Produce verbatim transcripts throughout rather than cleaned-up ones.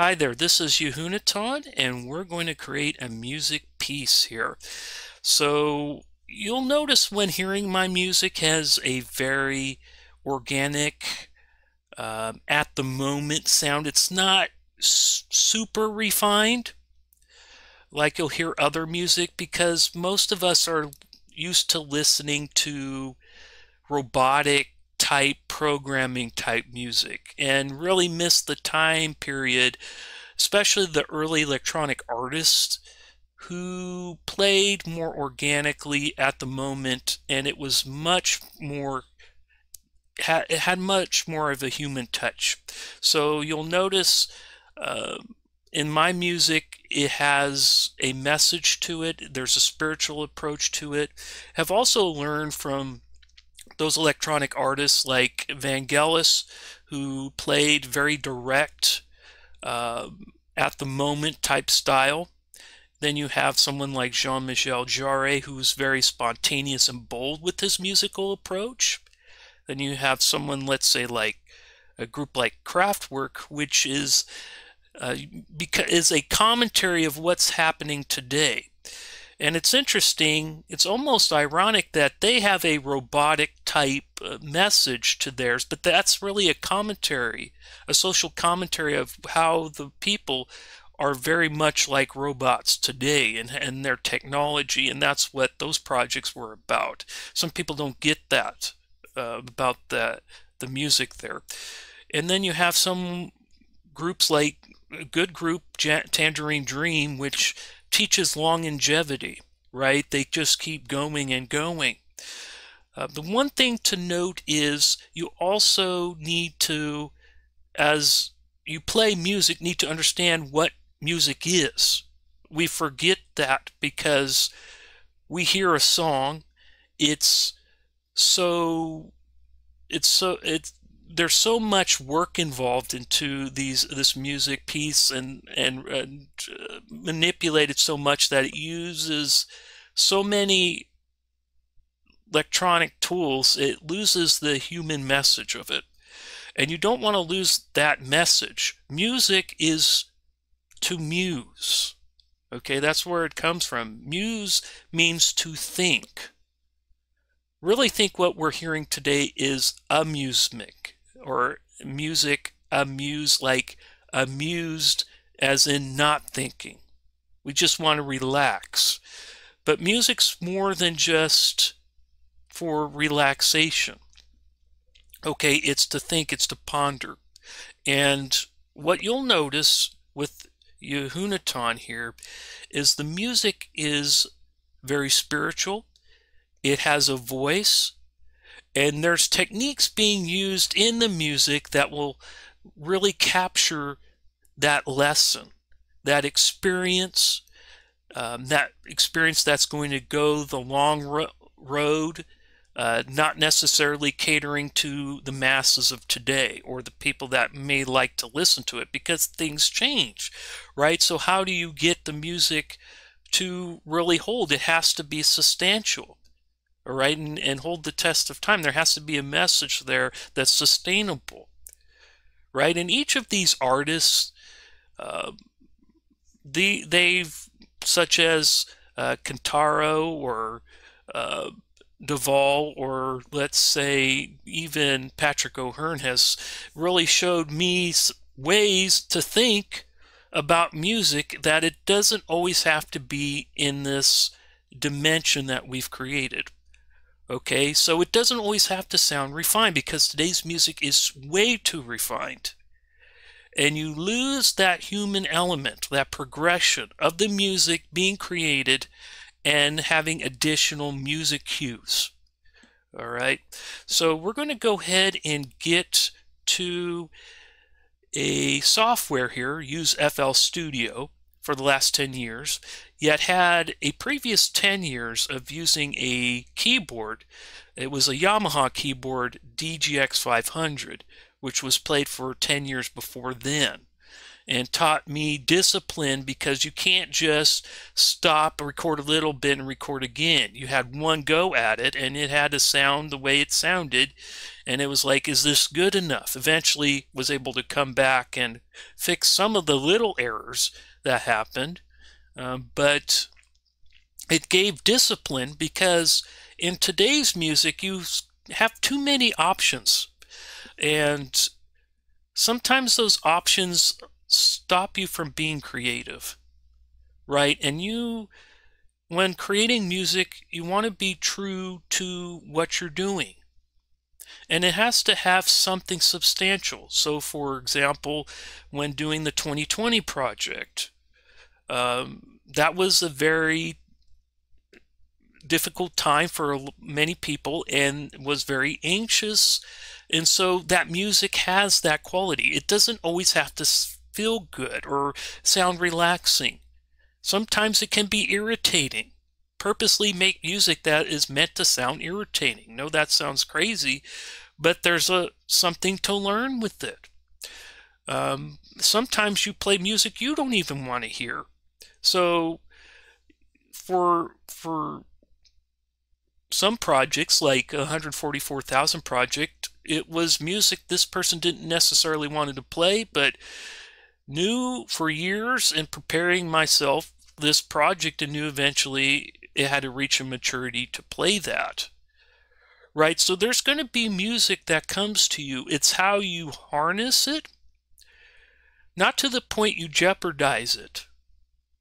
Hi there, this is Yahunatan, and we're going to create a music piece here. So you'll notice when hearing my music has a very organic, uh, at the moment sound. It's not super refined like you'll hear other music, because most of us are used to listening to robotic type programming type music and really miss the time period, especially the early electronic artists who played more organically at the moment, and it was much more, it had much more of a human touch. So you'll notice uh, in my music it has a message to it, there's a spiritual approach to it. I've also learned from those electronic artists like Vangelis, who played very direct, uh, at the moment type style. Then you have someone like Jean-Michel Jarre, who's very spontaneous and bold with his musical approach. Then you have someone, let's say, like a group like Kraftwerk, which is uh, because is a commentary of what's happening today. And it's interesting, it's almost ironic that they have a robotic type message to theirs, but that's really a commentary, a social commentary of how the people are very much like robots today and, and their technology, and that's what those projects were about. Some people don't get that uh, about the, the music there. And then you have some groups like, a good group, Tangerine Dream, which teaches longevity, right? They just keep going and going. Uh, the one thing to note is you also need to, as you play music, need to understand what music is. We forget that because we hear a song, it's so, it's so, it's, there's so much work involved into these this music piece and and, and uh, manipulated so much that it uses so many electronic tools, it loses the human message of it. And you don't want to lose that message. Music is to muse. Okay, that's where it comes from. Muse means to think. Really think what we're hearing today is amusement, or music, amuse, like amused as in not thinking. We just want to relax. But music's more than just for relaxation. Okay, it's to think, it's to ponder. And what you'll notice with Yahunatan here is the music is very spiritual. It has a voice, and there's techniques being used in the music that will really capture that lesson, that experience, um, that experience that's going to go the long ro road, uh, not necessarily catering to the masses of today or the people that may like to listen to it, because things change, right? So how do you get the music to really hold? It has to be substantial. All right, and, and hold the test of time. There has to be a message there that's sustainable, right? And each of these artists, uh, the they've such as uh, Kantaro or uh, Duvall, or let's say even Patrick O'Hearn, has really showed me ways to think about music, that it doesn't always have to be in this dimension that we've created. Okay, so it doesn't always have to sound refined, because today's music is way too refined. And you lose that human element, that progression of the music being created and having additional music cues. All right, so we're going to go ahead and get to a software here, use F L Studio for the last ten years, yet had a previous ten years of using a keyboard. It was a Yamaha keyboard D G X five hundred, which was played for ten years before then. and taught me discipline, because you can't just stop, record a little bit, and record again. You had one go at it, and it had to sound the way it sounded, and it was like, is this good enough? Eventually was able to come back and fix some of the little errors that happened, um, but it gave discipline, because in today's music you have too many options, and sometimes those options stop you from being creative, right? And you, when creating music, you want to be true to what you're doing. And it has to have something substantial. So, for example, when doing the twenty twenty project, um, that was a very difficult time for many people and was very anxious. And so that music has that quality. It doesn't always have to feel good or sound relaxing. Sometimes it can be irritating. Purposely make music that is meant to sound irritating. No, that sounds crazy, but there's a something to learn with it. Um, sometimes you play music you don't even want to hear. So for for some projects, like one hundred forty-four thousand project, it was music this person didn't necessarily wanted to play, but knew for years in preparing myself this project, and knew eventually it had to reach a maturity to play that, right? So there's going to be music that comes to you. It's how you harness it, not to the point you jeopardize it,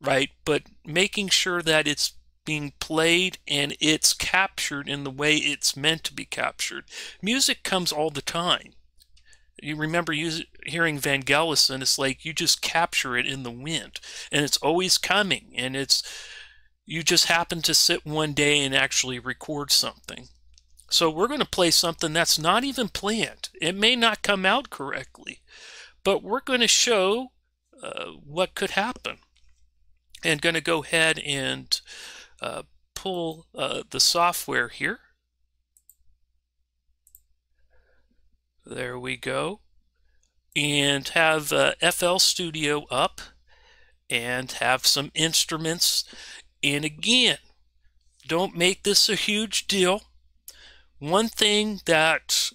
right? But making sure that it's being played and it's captured in the way it's meant to be captured. Music comes all the time. You remember you hearing Vangelis, and it's like you just capture it in the wind, and it's always coming, and it's you just happen to sit one day and actually record something. So we're going to play something that's not even planned. It may not come out correctly, but we're going to show uh, what could happen, and going to go ahead and Uh, pull uh, the software here. There we go. And have uh, F L Studio up and have some instruments. And again, don't make this a huge deal. One thing that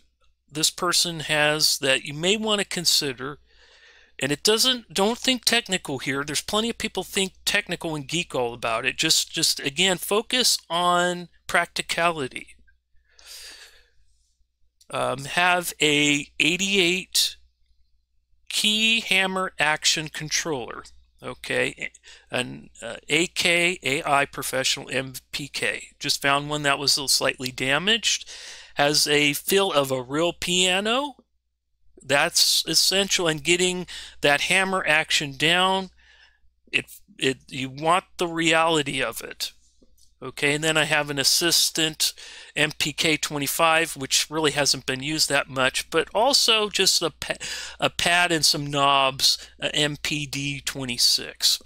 this person has that you may want to consider, and it doesn't, don't think technical here. There's plenty of people think technical and geek all about it. Just, just again, focus on practicality. Um, have a eighty-eight key hammer action controller. Okay, an uh, A K A I Professional M P K. Just found one that was a little slightly damaged. Has a feel of a real piano. That's essential in getting that hammer action down. It, it, you want the reality of it. Okay, and then I have an assistant M P K twenty-five, which really hasn't been used that much, but also just a, a pad and some knobs, M P D twenty-six.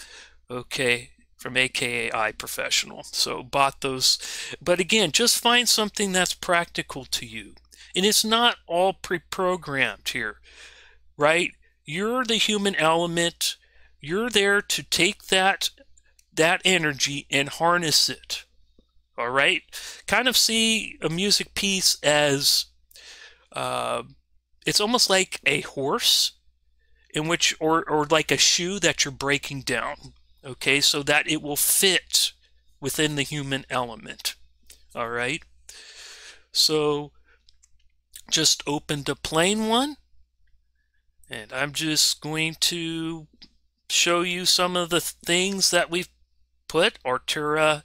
Okay, from A K A I Professional. So bought those. But again, just find something that's practical to you. And it's not all pre-programmed here, right? You're the human element. You're there to take that, that energy and harness it, all right? Kind of see a music piece as, uh, it's almost like a horse in which, or, or like a shoe that you're breaking down, okay? So that it will fit within the human element, all right? So just opened a plain one, and I'm just going to show you some of the things that we've put. Arturia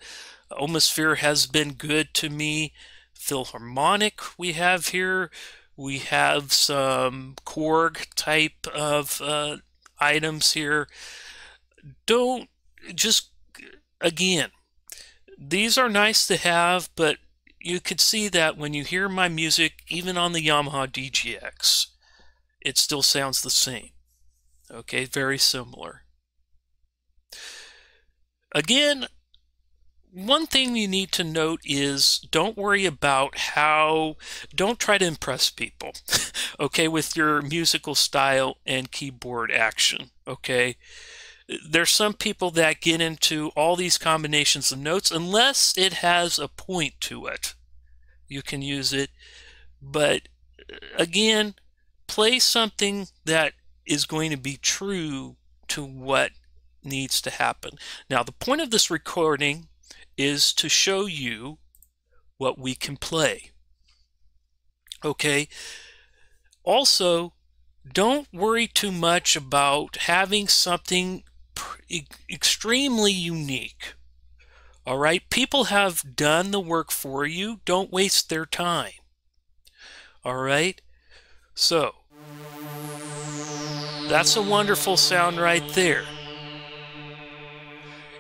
Omnisphere has been good to me. Philharmonic we have here. We have some Korg type of uh, items here. Don't just, again, these are nice to have, but you could see that when you hear my music, even on the Yamaha D G X, it still sounds the same. Okay, very similar. Again, one thing you need to note is don't worry about how, don't try to impress people, okay, with your musical style and keyboard action, okay? There's some people that get into all these combinations of notes unless it has a point to it. You can use it, but again, play something that is going to be true to what needs to happen. Now, the point of this recording is to show you what we can play. Okay. Also, don't worry too much about having something extremely unique. All right. People have done the work for you. Don't waste their time. All right. So that's a wonderful sound right there.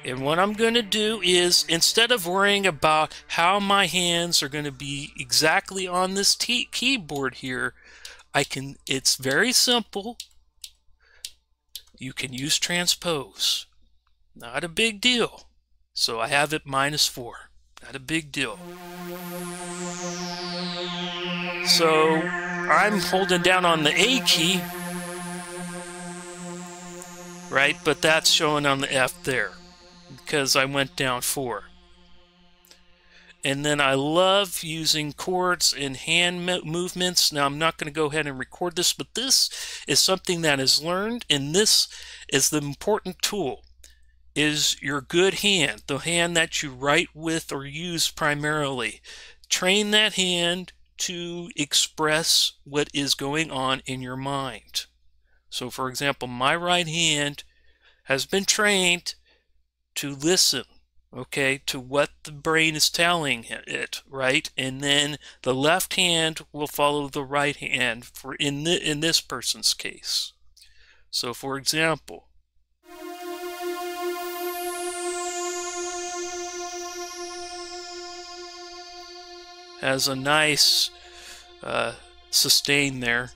And what I'm going to do is, instead of worrying about how my hands are going to be exactly on this t keyboard here, I can, it's very simple. You can use transpose. Not a big deal. So I have it minus four. Not a big deal. So I'm holding down on the A key, right? But that's showing on the F there, because I went down four. And then I love using chords and hand movements. Now I'm not going to go ahead and record this, but this is something that is learned, and this is the important tool, is your good hand, the hand that you write with or use primarily. Train that hand to express what is going on in your mind. So for example, my right hand has been trained to listen, okay, to what the brain is telling it, right? And then the left hand will follow the right hand for in the, in this person's case. So for example, has a nice uh, sustain there.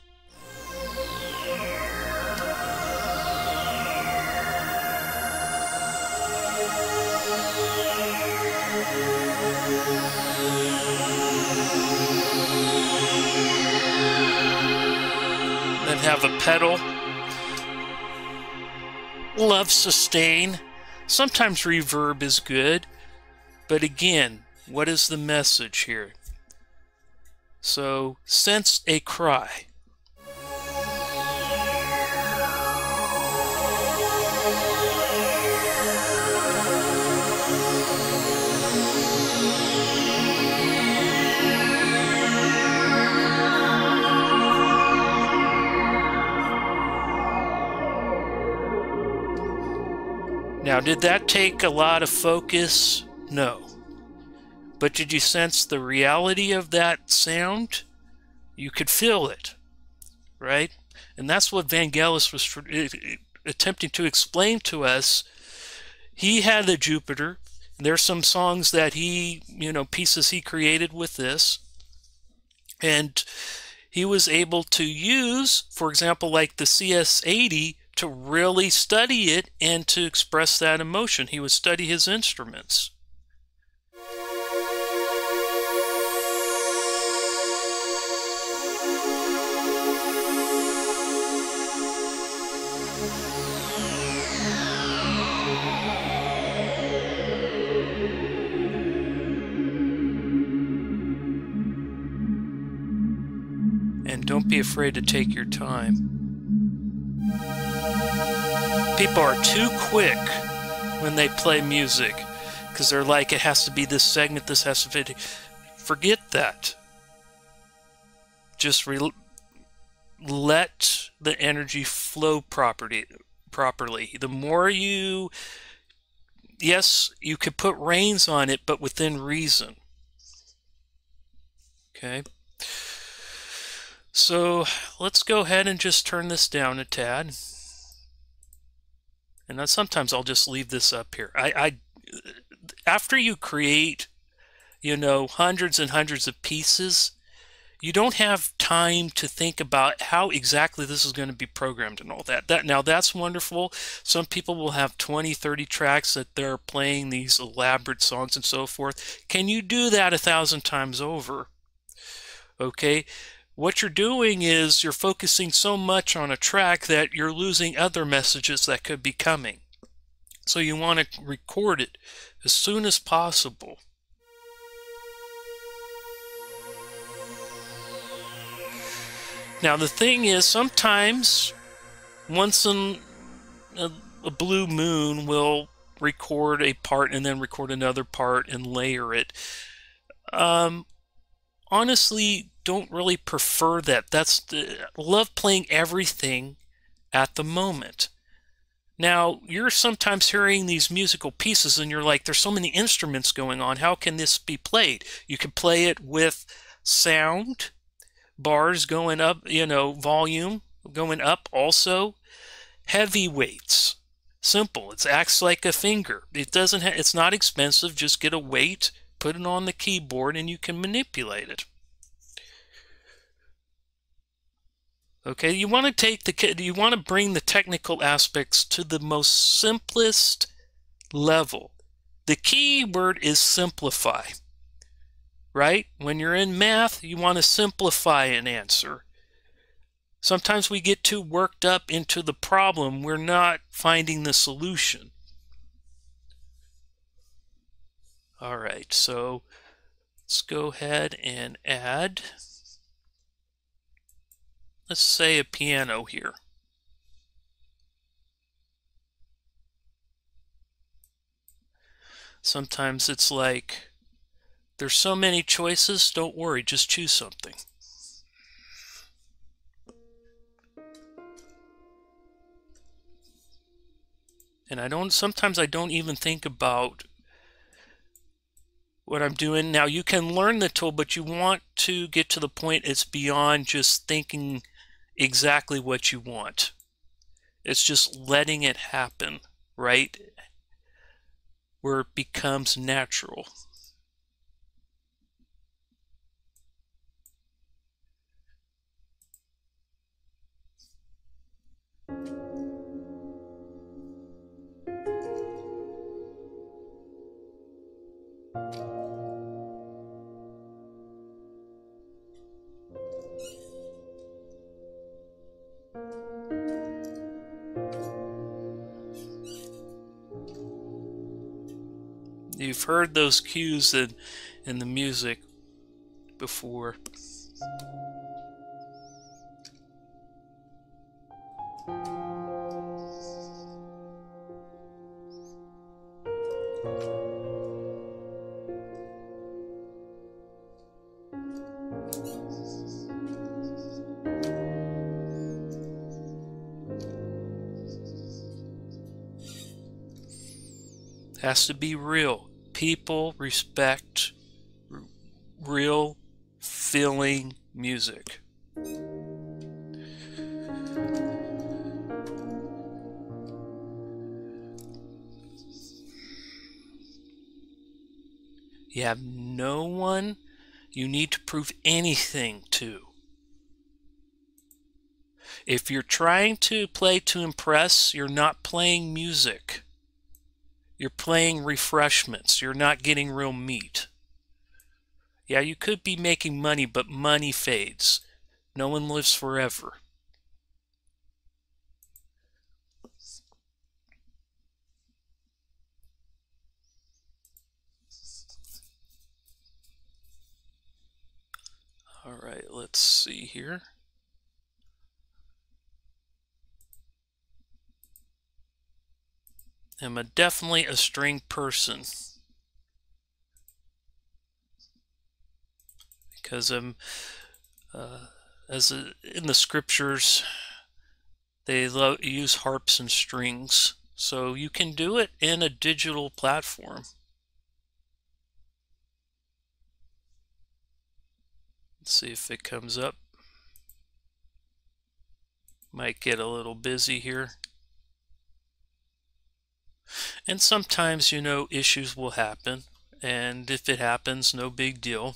Have a pedal, love sustain, sometimes reverb is good, but again, what is the message here? So sense a cry. Now, did that take a lot of focus? No. But did you sense the reality of that sound? You could feel it, right? And that's what Vangelis was attempting to explain to us. He had the Jupiter. There's some songs that he, you know, pieces he created with this. And he was able to use, for example, like the C S eighty, to really study it and to express that emotion. He would study his instruments. And don't be afraid to take your time. People are too quick when they play music because they're like, it has to be this segment, this has to be... Forget that. Just re let the energy flow property, properly. The more you... Yes, you could put reins on it, but within reason. Okay. So let's go ahead and just turn this down a tad. And then sometimes I'll just leave this up here. I, I, after you create, you know, hundreds and hundreds of pieces, you don't have time to think about how exactly this is going to be programmed and all that. That now that's wonderful. Some people will have twenty, thirty tracks that they're playing these elaborate songs and so forth. Can you do that a thousand times over? Okay. What you're doing is you're focusing so much on a track that you're losing other messages that could be coming. So you want to record it as soon as possible. Now the thing is, sometimes once in a, a blue moon we'll record a part and then record another part and layer it. Um, honestly, don't really prefer that. That's the, love playing everything at the moment. Now you're sometimes hearing these musical pieces and you're like, there's so many instruments going on, how can this be played? You can play it with sound bars going up, you know, volume going up, also heavy weights. Simple. It acts like a finger. It doesn't ha it's not expensive. Just get a weight, put it on the keyboard, and you can manipulate it. Okay, you want to take the you want to bring the technical aspects to the most simplest level. The key word is simplify. Right? When you're in math, you want to simplify an answer. Sometimes we get too worked up into the problem. We're not finding the solution. All right, so let's go ahead and add, let's say, a piano here. Sometimes it's like, there's so many choices, don't worry, just choose something. And I don't, sometimes I don't even think about what I'm doing. Now you can learn the tool, but you want to get to the point it's beyond just thinking exactly what you want. It's just letting it happen, right? Where it becomes natural. You've heard those cues in, in the music before. Has to be real. People respect r real feeling music. You have no one you need to prove anything to. If you're trying to play to impress, you're not playing music. You're playing refreshments. You're not getting real meat. Yeah, you could be making money, but money fades. No one lives forever. All right, let's see here. I'm a definitely a string person because I'm uh, as a, in the scriptures they love, use harps and strings, so you can do it in a digital platform. Let's see if it comes up. Might get a little busy here. And sometimes, you know, issues will happen, and if it happens, no big deal.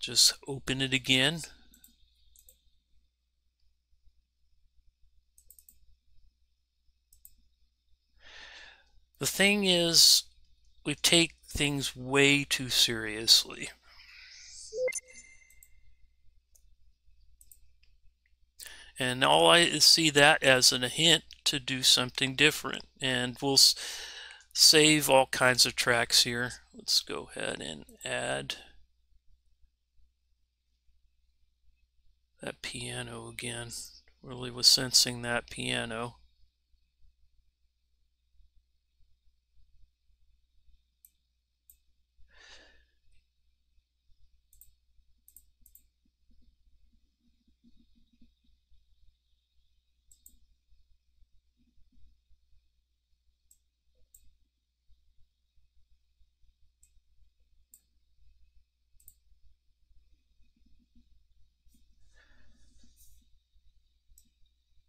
just open it again. The thing is, we take things way too seriously. And all I see that as a hint to do something different. And we'll save all kinds of tracks here. Let's go ahead and add that piano again. Really was sensing that piano.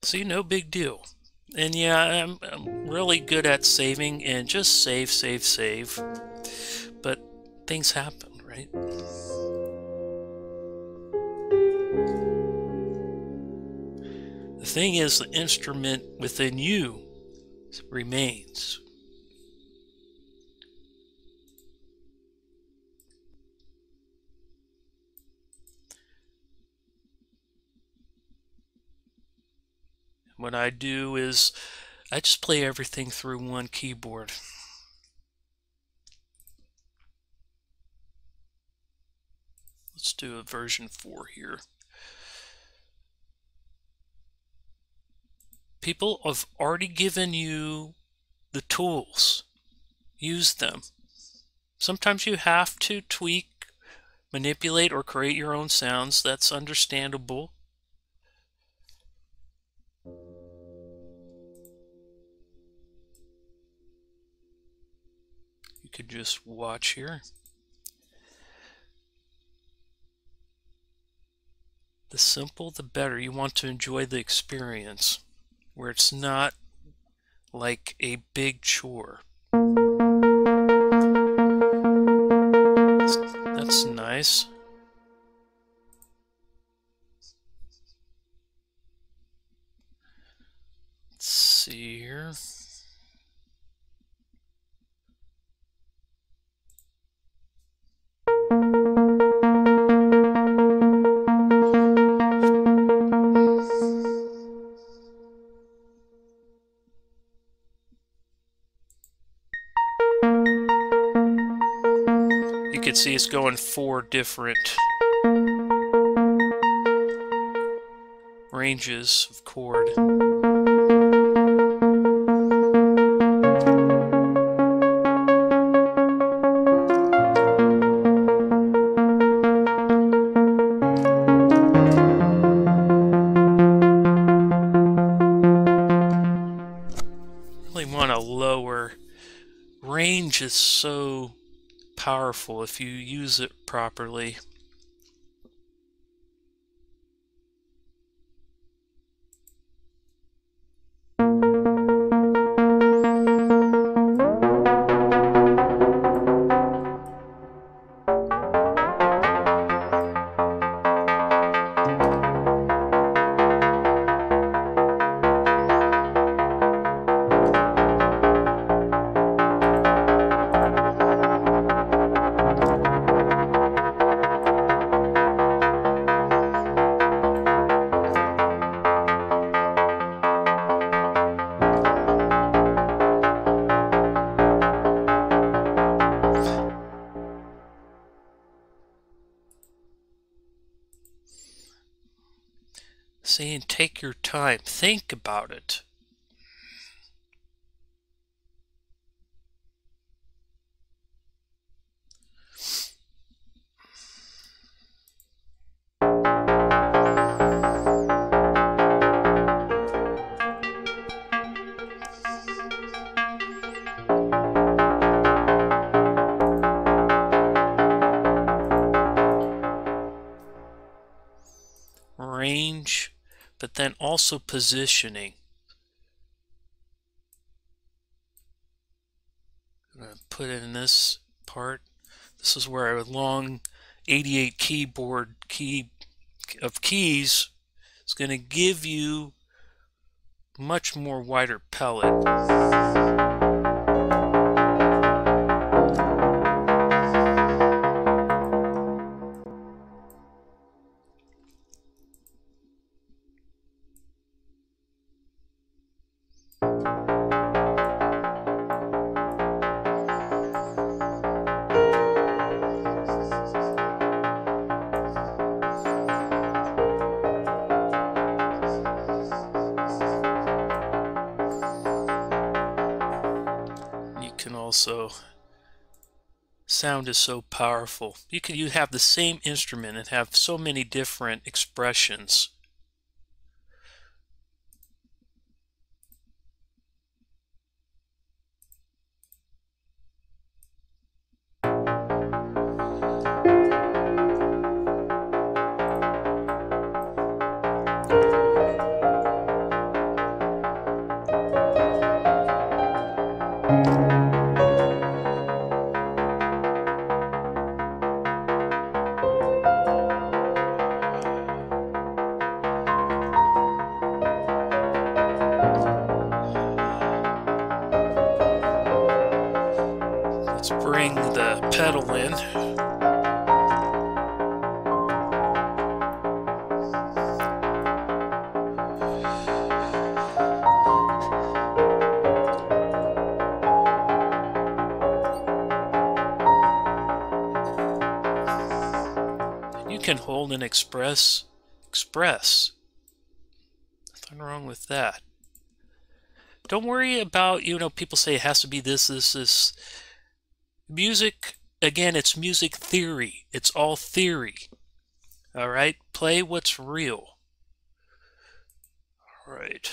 See, no big deal. And yeah, I'm, I'm really good at saving and just save, save, save. But things happen, right? The thing is, the instrument within you remains. What I do is I just play everything through one keyboard. Let's do a version four here. People have already given you the tools. Use them. Sometimes you have to tweak, manipulate, or create your own sounds. That's understandable. Could just watch here. The simple, the better. You want to enjoy the experience where it's not like a big chore. That's nice. Let's see here. See, it's going four different ranges of chord. Really want a lower range. Is so powerful if you use it properly. And take your time. Think about it. Range. But then also positioning. I'm going to put in this part. This is where a long eighty-eight keyboard key of keys is going to give you much more wider palette. So sound is so powerful. You can you have the same instrument and have so many different expressions. And express, express. Nothing wrong with that. Don't worry about, you know, people say it has to be this, this, this. Music, again, it's music theory. It's all theory. All right? Play what's real. All right.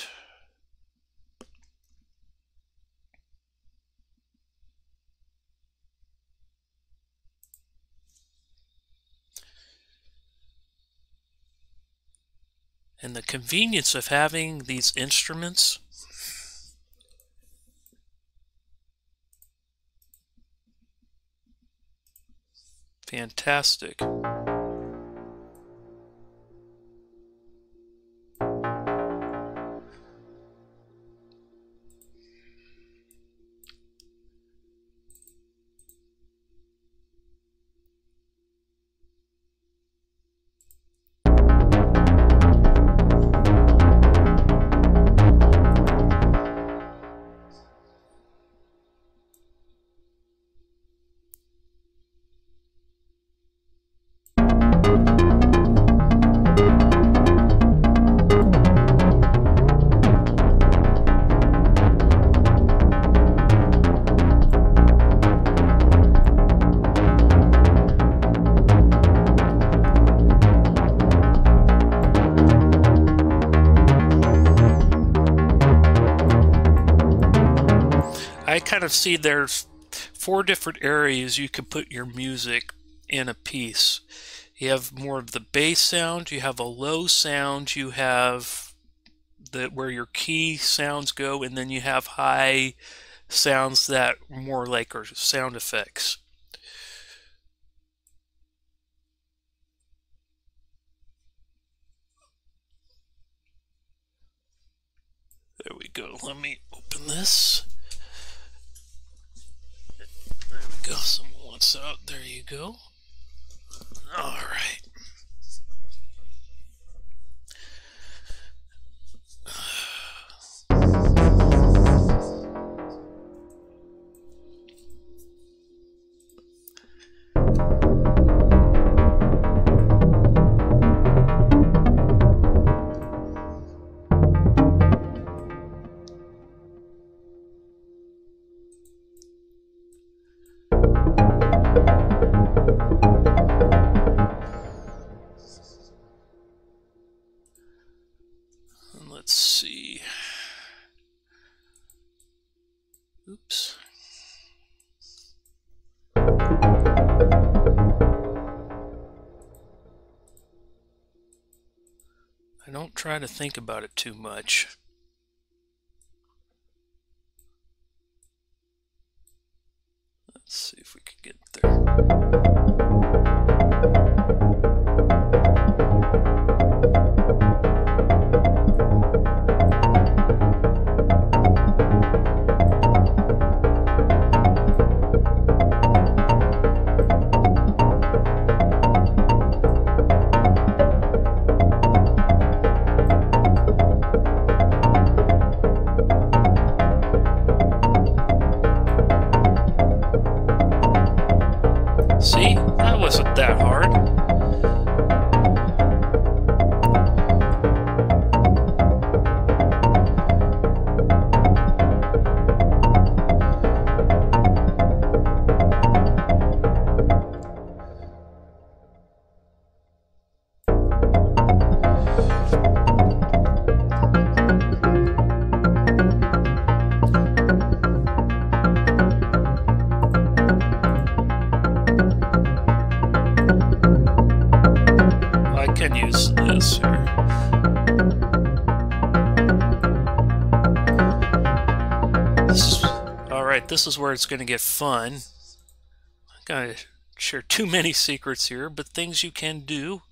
And the convenience of having these instruments. Fantastic. Kind of see there's four different areas you can put your music in a piece. You have more of the bass sound, you have a low sound, you have the where your key sounds go, and then you have high sounds that more like are sound effects. There we go. Let me open this. Go, someone wants out. There you go. All right. Try to think about it too much. Let's see if we can get there. See? That wasn't that hard. This is where it's going to get fun. I'm going to share too many secrets here, but things you can do.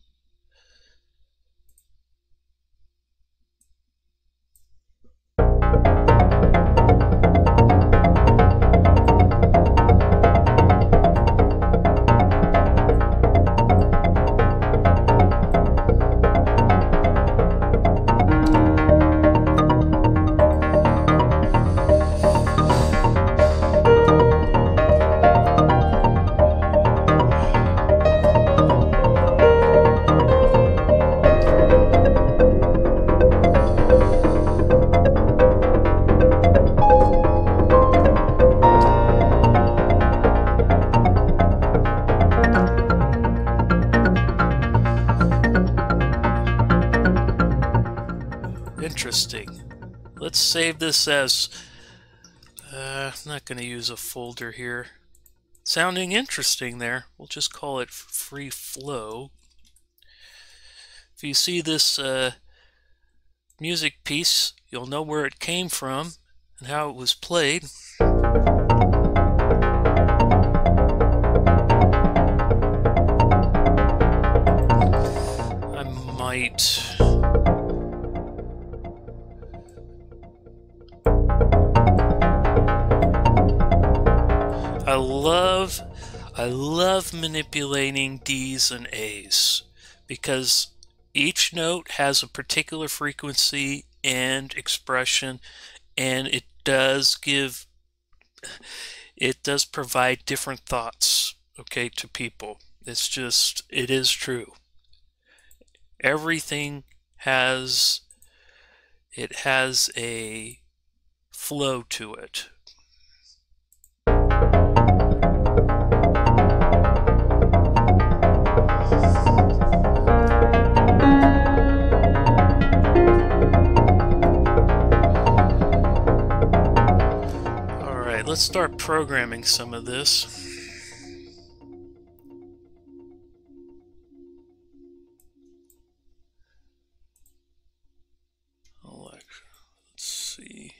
Let's save this as, uh, I'm not going to use a folder here. Sounding interesting there. We'll just call it free flow. If you see this uh, music piece, you'll know where it came from and how it was played. I might... I love, I love manipulating D's and A's because each note has a particular frequency and expression, and it does give, it does provide different thoughts, okay, to people. It's just, it is true. Everything has, it has a flow to it. Let's start programming some of this. Let's see.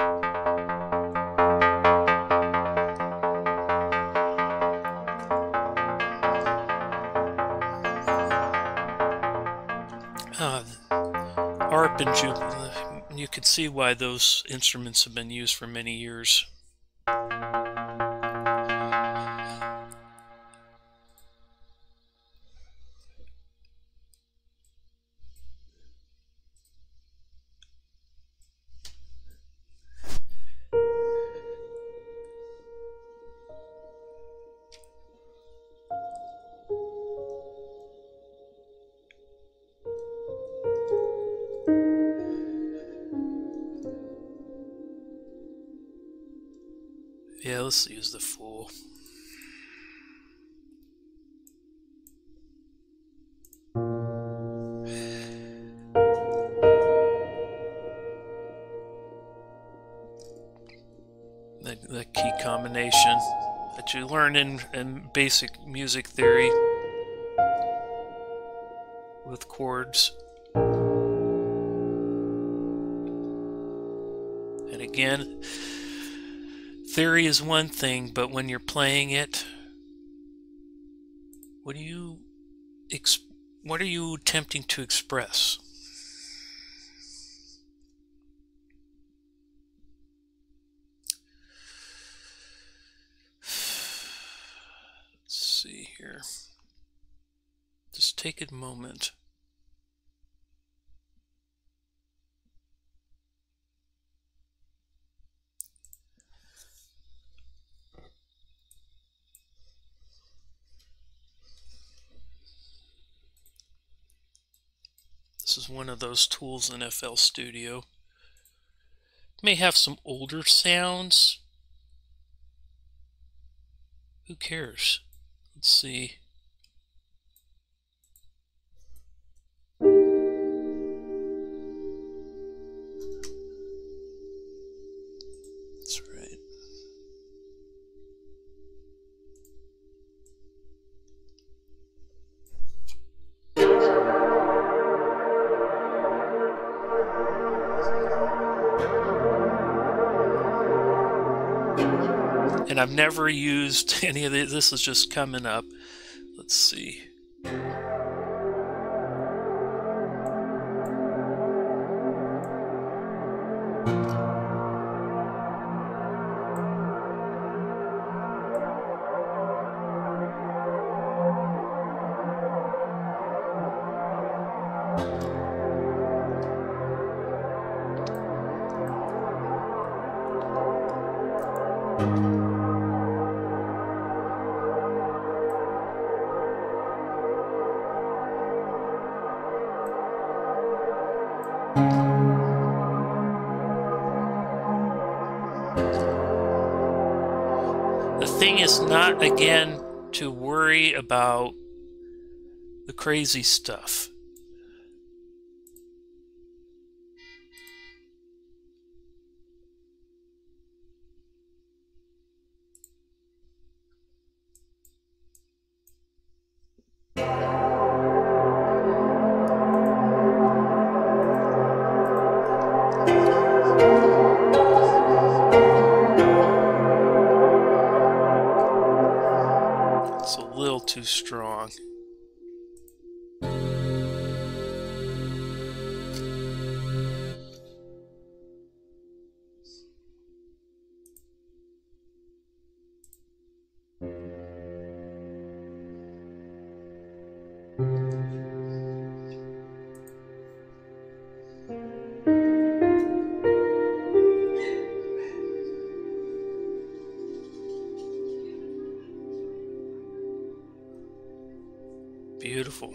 Ah, ARP and Jupiter. You can see why those instruments have been used for many years. Yeah, let's use the fool. That, that key combination that you learn in, in basic music theory with chords. And again, theory is one thing, but when you're playing it, what do you exp what are you attempting to express? Let's see here. Just take a moment. is one of those tools in F L Studio. It may have some older sounds. Who cares? Let's see. That's right. And I've never used any of this. This is just coming up. Let's see. Not again to worry about the crazy stuff. Strong. Beautiful.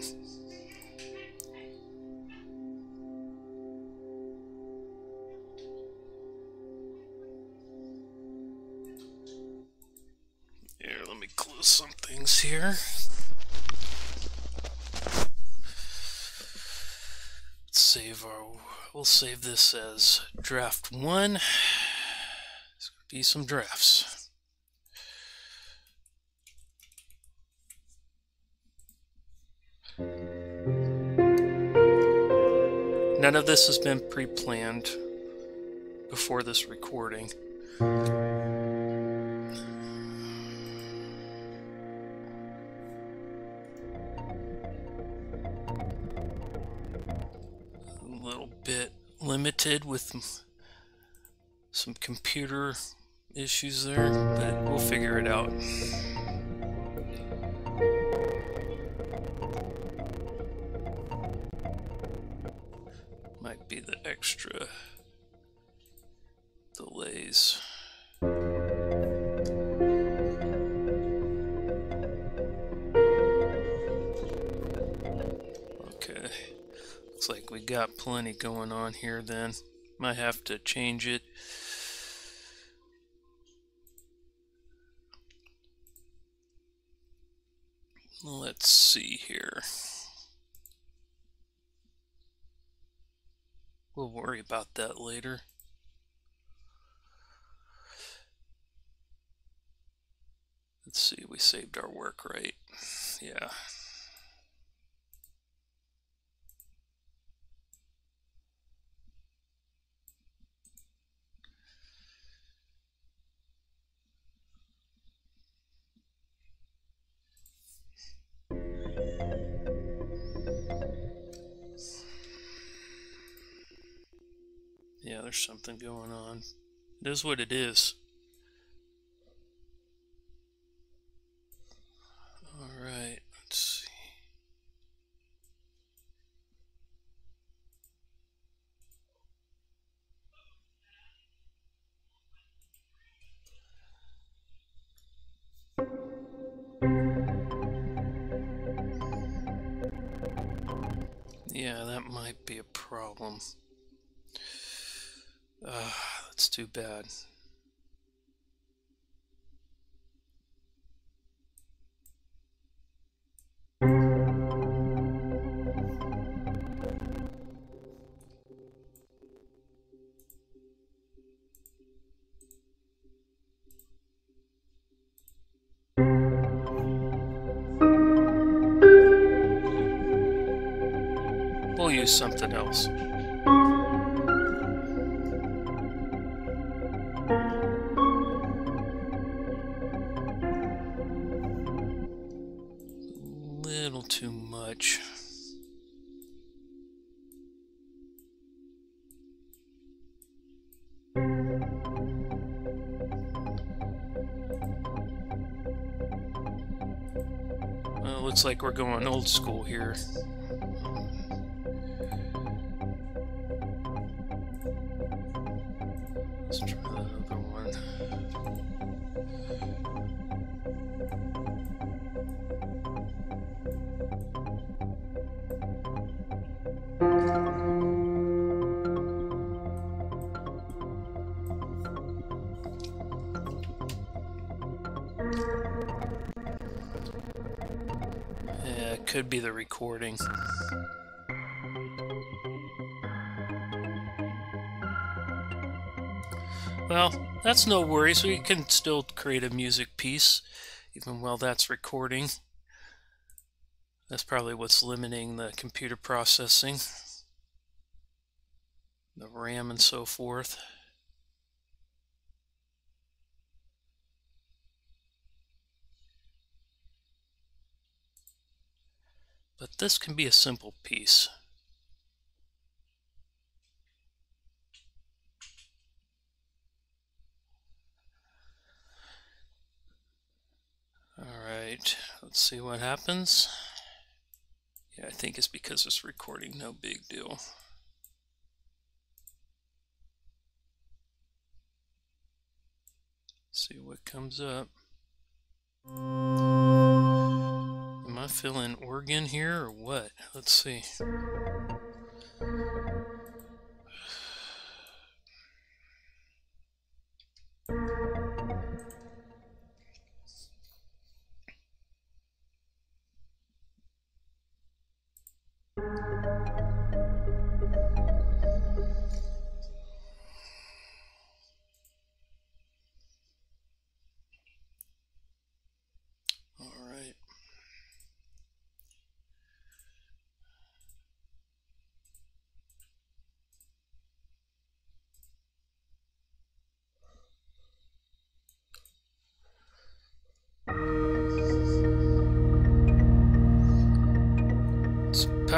Here, let me close some things here. Let's save our, we'll save this as draft one. There's going to be some drafts. None of this has been pre-planned before this recording. A little bit limited with some computer issues there, but we'll figure it out. Might be the extra delays. Okay, looks like we got plenty going on here then. Might have to change it. Let's see here. We'll worry about that later. Let's see, we saved our work, right? Yeah. Yeah, there's something going on. It is what it is. All right, let's see. Yeah, that might be a problem. Uh, that's too bad. We'll use something else. Looks like we're going old school here. Let's try another one. Could be the recording. Well, that's no worries. We can still create a music piece even while that's recording. That's probably what's limiting the computer processing, the RAM and so forth. But this can be a simple piece. All right, let's see what happens. Yeah, I think it's because it's recording, no big deal. See what comes up. Am I filling organ here or what? Let's see.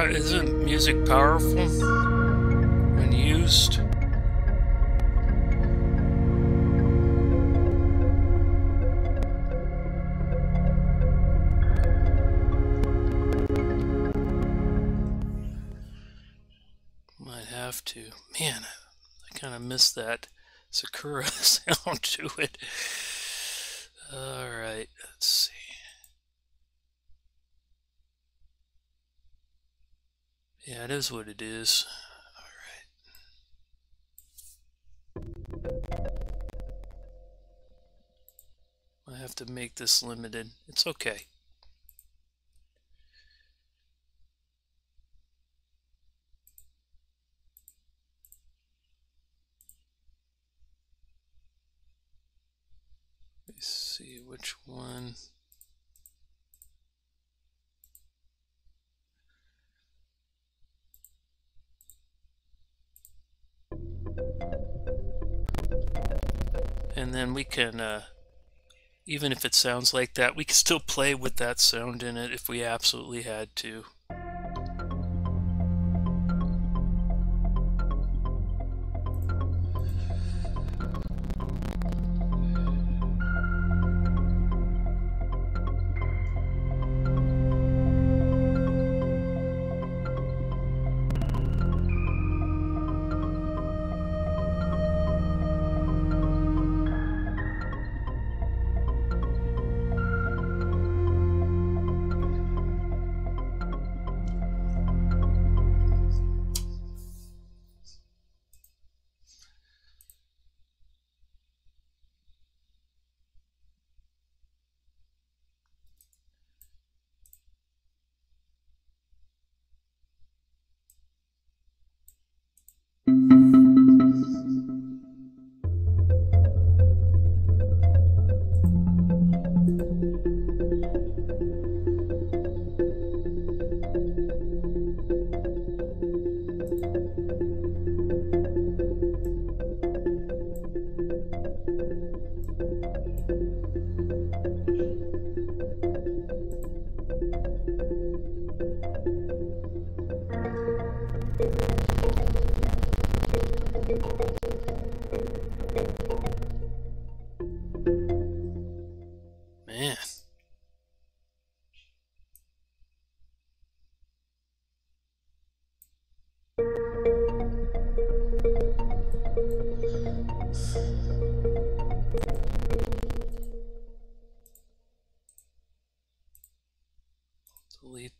Isn't music powerful when used? Might have to. Man, I kind of miss that Sakura sound to it. All right, let's see. Yeah, it is what it is. All right. I have to make this limited. It's okay. Let's see which one. And then we can, uh, even if it sounds like that, we can still play with that sound in it if we absolutely had to.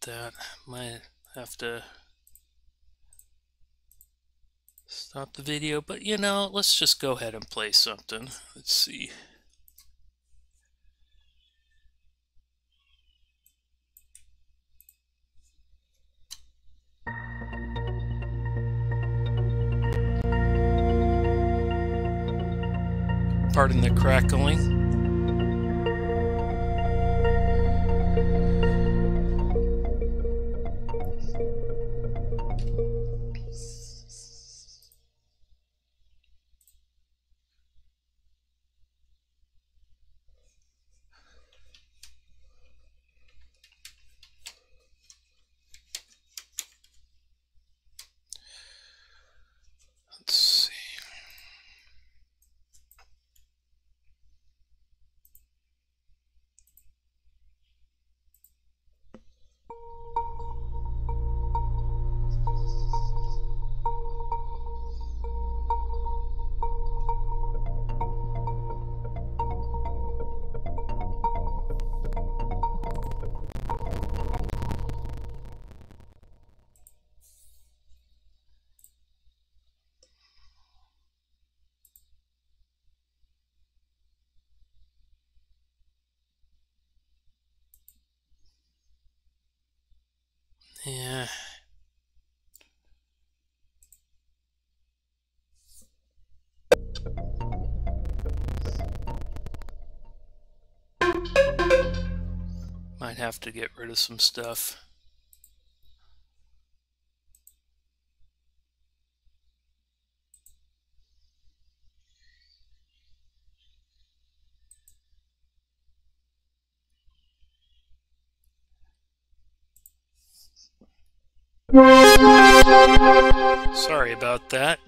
that. Might have to stop the video, but you know, let's just go ahead and play something. Let's see. Pardon the crackling. Yeah. Might have to get rid of some stuff. Sorry about that.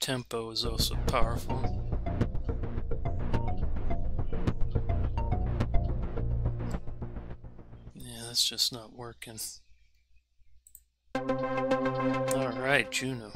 Tempo is also powerful. Yeah, that's just not working. All right, Juno.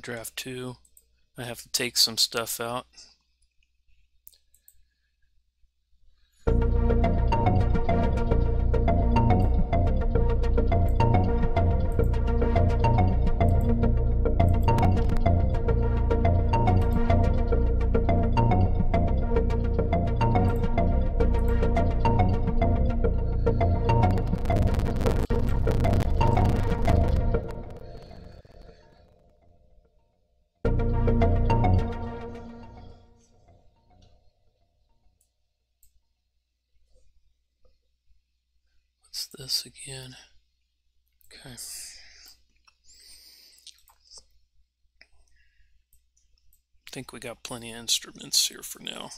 Draft two. I have to take some stuff out. this again. Okay. I think we got plenty of instruments here for now.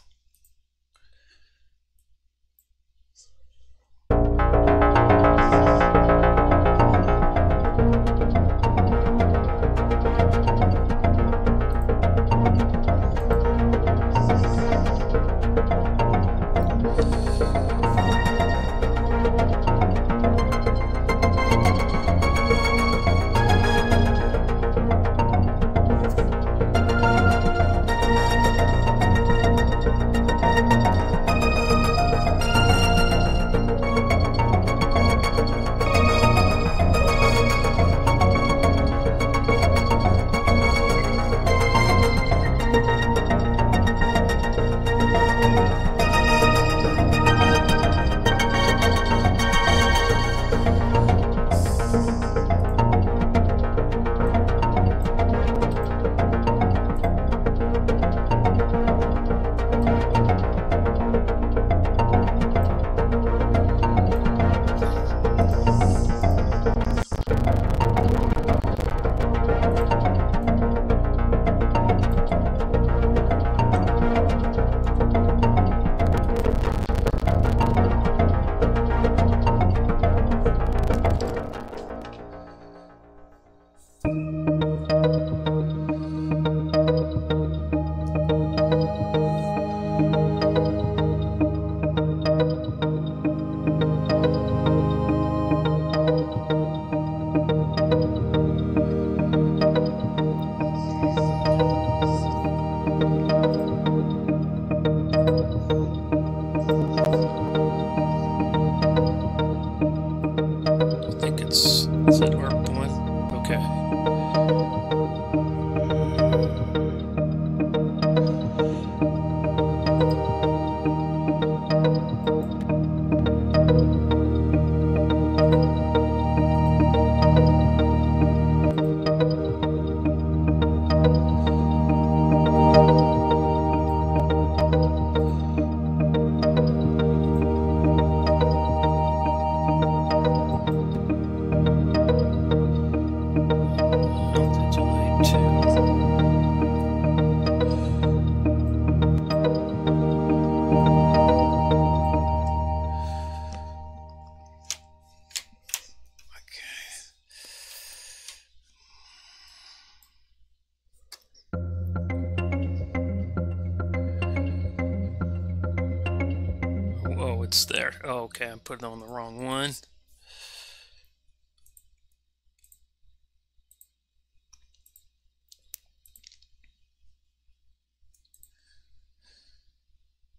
Oh, okay, I put it on the wrong one.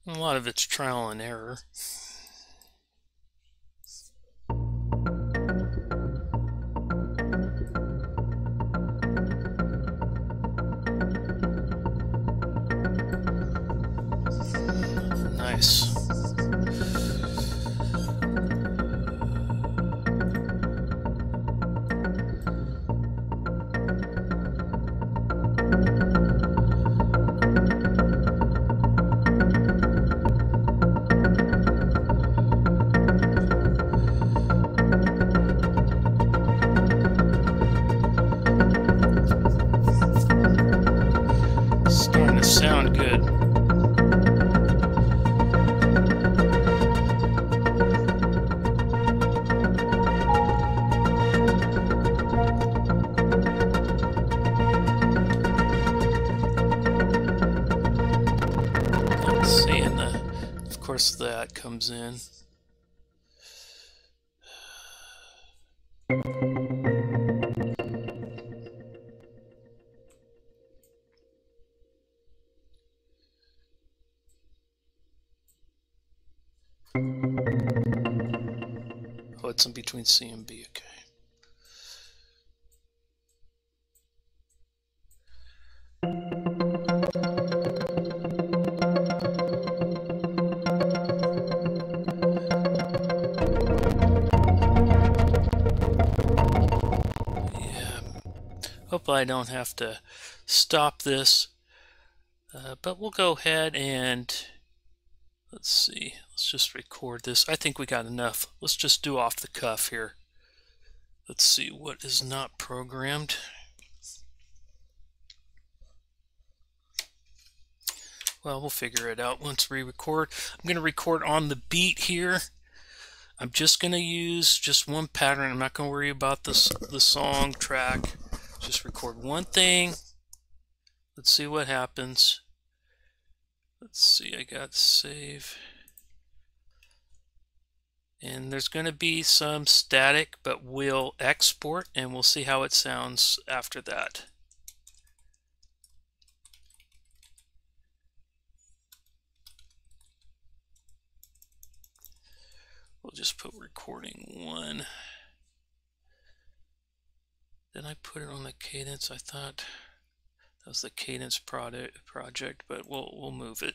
A lot of it's trial and error. Nice. That comes in. Oh, it's in between C and B, okay. I don't have to stop this, uh, but we'll go ahead and Let's see, let's just record this. I think we got enough. Let's just do off the cuff here. Let's see what is not programmed. Well, we'll figure it out once we record. I'm going to record on the beat here. I'm just going to use just one pattern. I'm not going to worry about this, the song track. Just record one thing. Let's see what happens. Let's see, I got save. And there's going to be some static, but we'll export and we'll see how it sounds after that. We'll just put recording one. Then I put it on the cadence. I thought that was the cadence product project, but we'll we'll move it.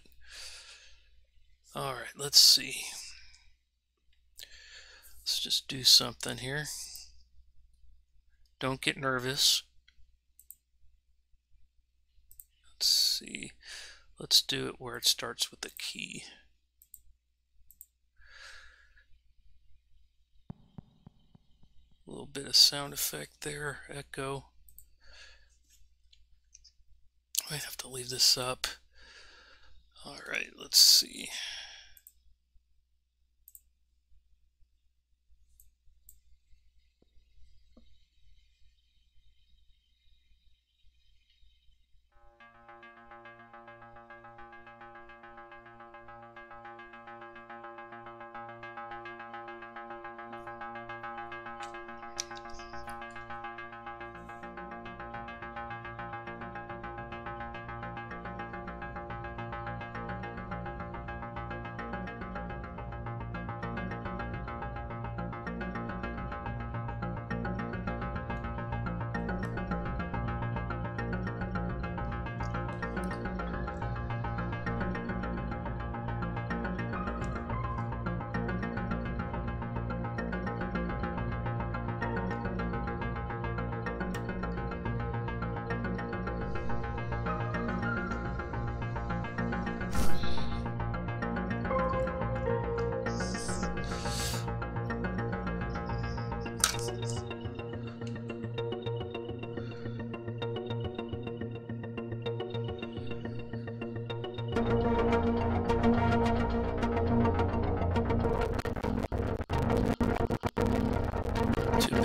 All right, let's see. Let's just do something here. Don't get nervous. Let's see. Let's do it where it starts with the key. A little bit of sound effect there, echo. I have to leave this up. All right, let's see.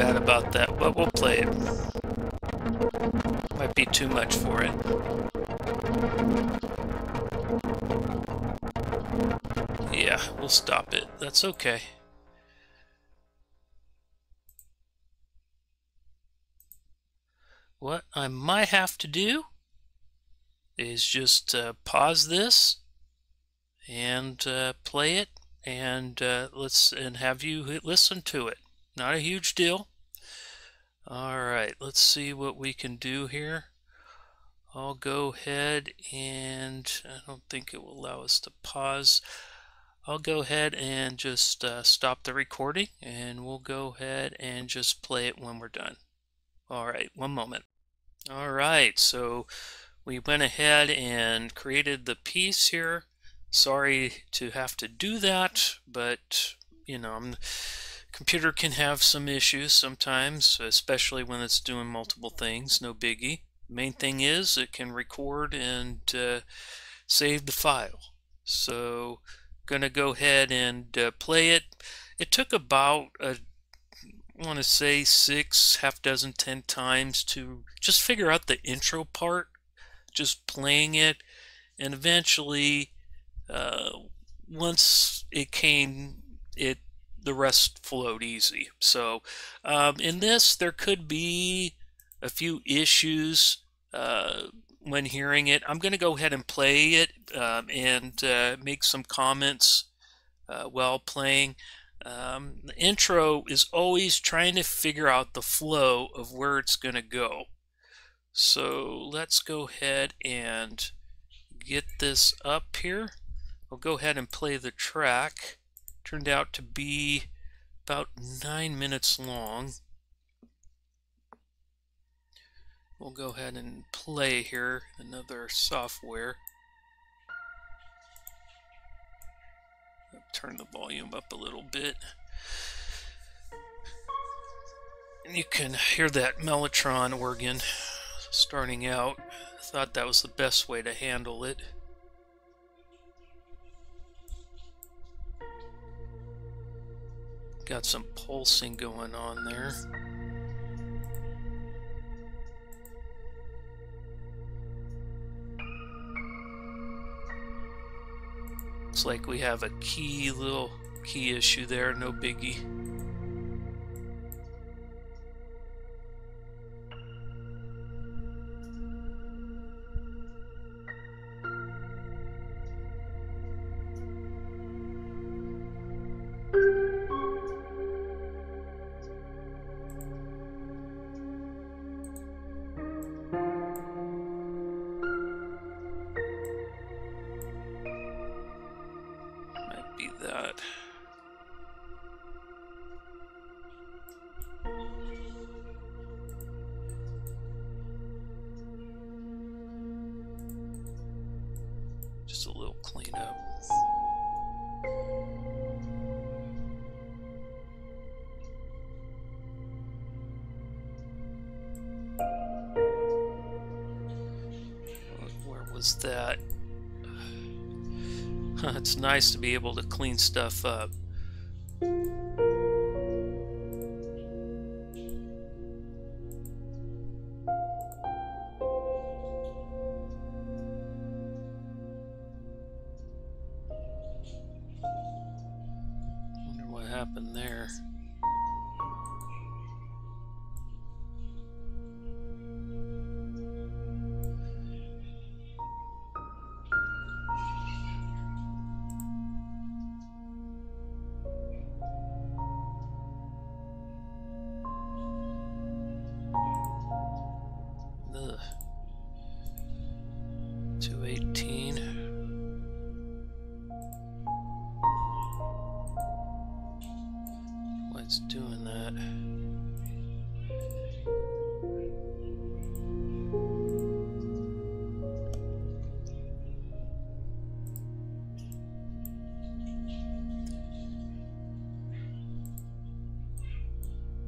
About that, but we'll play it. Might be too much for it. Yeah, we'll stop it. That's okay. What I might have to do is just uh, pause this and uh, play it, and uh, let's and have you listen to it. Not a huge deal. All right, let's see what we can do here. I'll go ahead and I don't think it will allow us to pause. I'll go ahead and just uh, stop the recording, and we'll go ahead and just play it when we're done. All right, one moment. All right, so we went ahead and created the piece here. Sorry to have to do that, but you know, I'm computer can have some issues sometimes, especially when it's doing multiple things. No biggie. Main thing is it can record and uh, save the file. So gonna go ahead and uh, play it. It took about a, I want to say six, half dozen, ten times to just figure out the intro part, just playing it, and eventually uh, once it came, it the rest flowed easy. So um, in this, there could be a few issues uh, when hearing it. I'm going to go ahead and play it um, and uh, make some comments uh, while playing. Um, the intro is always trying to figure out the flow of where it's going to go. So let's go ahead and get this up here. I'll go ahead and play the track. Turned out to be about nine minutes long. We'll go ahead and play here another software. turn the volume up a little bit. And you can hear that Mellotron organ starting out. I thought that was the best way to handle it. Got some pulsing going on there. Looks like we have a key, little key issue there, no biggie. That it's nice to be able to clean stuff up. Wonder what happened there.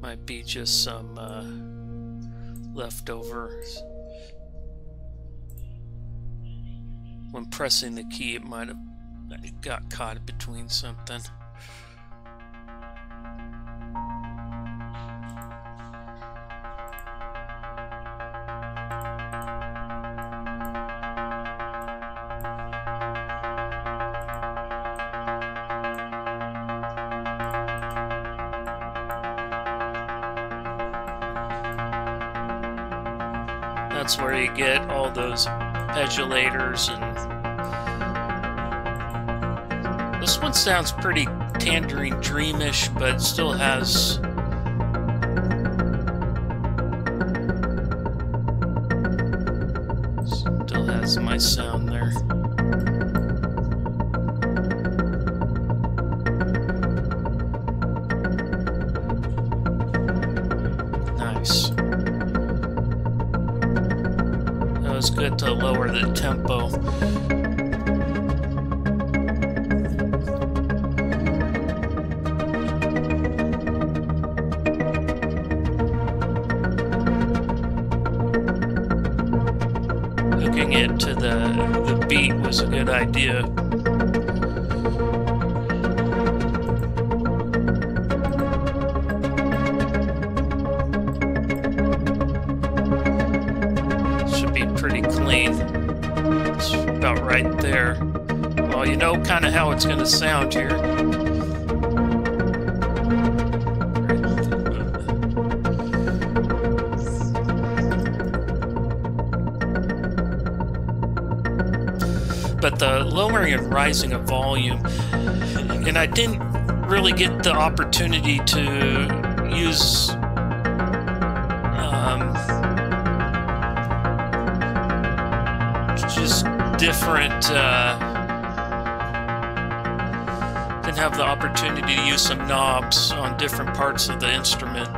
Might be just some uh, leftover. When pressing the key, it might have it got caught between something. That's where you get all those pedulators, and this one sounds pretty Tangerine Dream-ish, but still has still has my sound there. To lower the tempo. Hooking it to the, the beat was a good idea. Right there. Well, you know kind of how it's going to sound here. But the lowering and rising of volume, and I didn't really get the opportunity to use um, just different, uh, didn't have the opportunity to use some knobs on different parts of the instrument.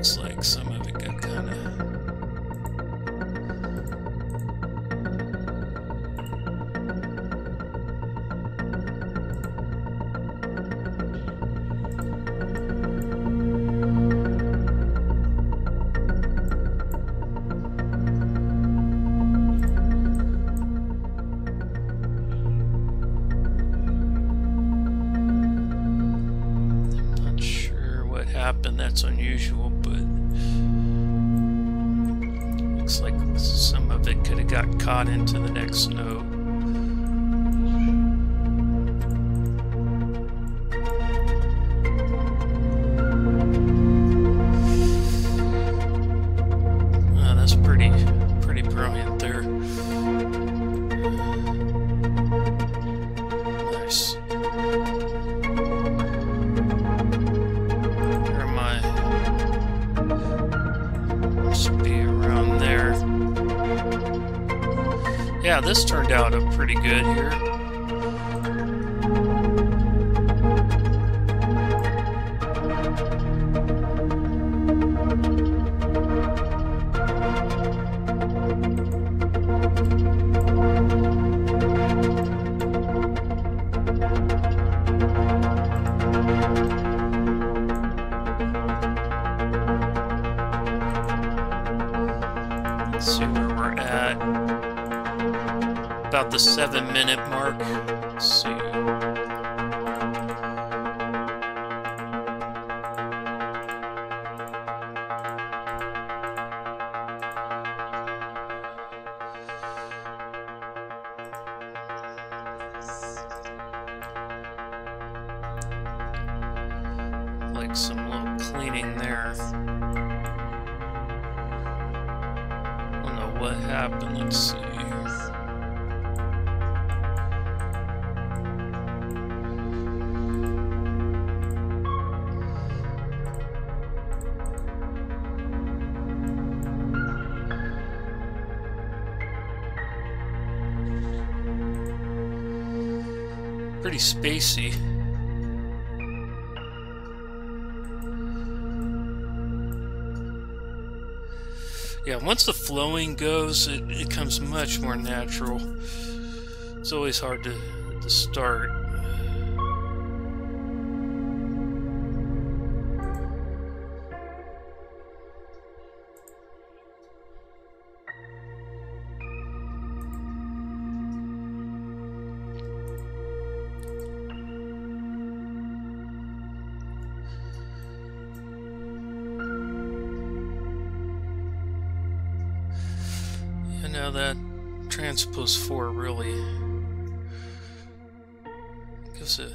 looks like some of it got kind spacey. Yeah, once the flowing goes, it, it becomes much more natural. It's always hard to, to start. Transpose four really gives a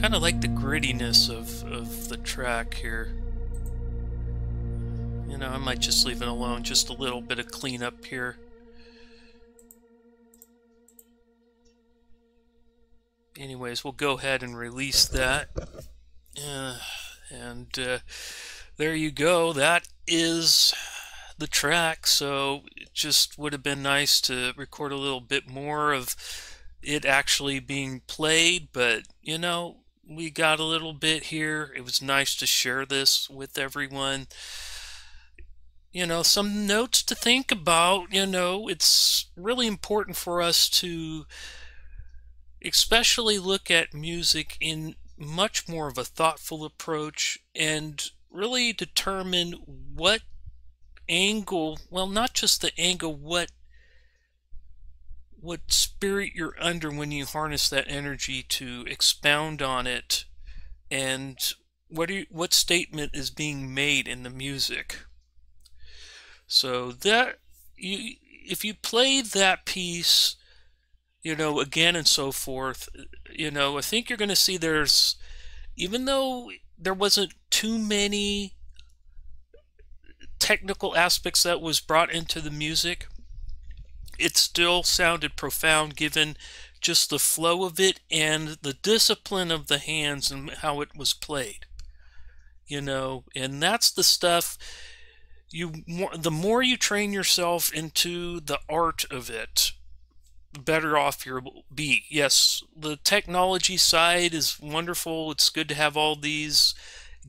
kind of like the grittiness of, of the track here. You know, I might just leave it alone, just a little bit of cleanup here. Anyways, we'll go ahead and release that. Uh, and uh, there you go. That is the track. So it just would have been nice to record a little bit more of it actually being played, but you know, we got a little bit here. It was nice to share this with everyone. You know, some notes to think about. You know, it's really important for us to especially look at music in much more of a thoughtful approach and really determine what angle, well, not just the angle, what what spirit you're under when you harness that energy to expound on it, and what are you, what statement is being made in the music. So that you, if you play that piece, you know, again and so forth, you know, I think you're going to see there's, even though there wasn't too many technical aspects that was brought into the music, it still sounded profound given just the flow of it and the discipline of the hands and how it was played. You know, and that's the stuff you, the more you train yourself into the art of it, the better off you'll be. Yes, the technology side is wonderful. It's good to have all these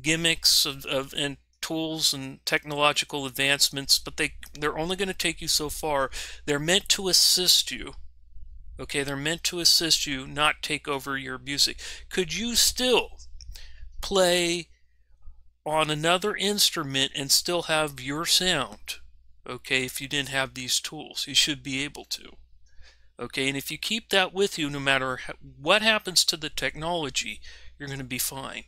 gimmicks of, of and tools and technological advancements, but they they're only going to take you so far. They're meant to assist you. Okay, they're meant to assist you, not take over your music. Could you still play on another instrument and still have your sound? Okay, if you didn't have these tools, you should be able to. Okay, and if you keep that with you, no matter what happens to the technology, you're going to be fine.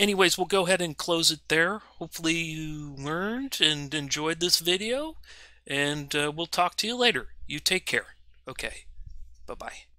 Anyways, we'll go ahead and close it there. Hopefully you learned and enjoyed this video, and uh, we'll talk to you later. You take care. Okay, bye-bye.